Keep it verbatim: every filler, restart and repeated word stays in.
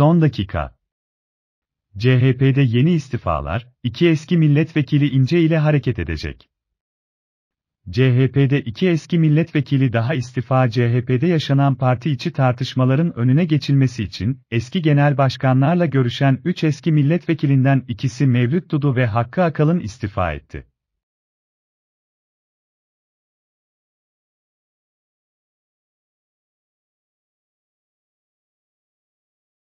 Son dakika. C H P'de yeni istifalar, iki eski milletvekili İnce ile hareket edecek. C H P'de iki eski milletvekili daha istifa. C H P'de yaşanan parti içi tartışmaların önüne geçilmesi için, eski genel başkanlarla görüşen üç eski milletvekilinden ikisi Mevlüt Dudu ve Hakkı Akalın istifa etti.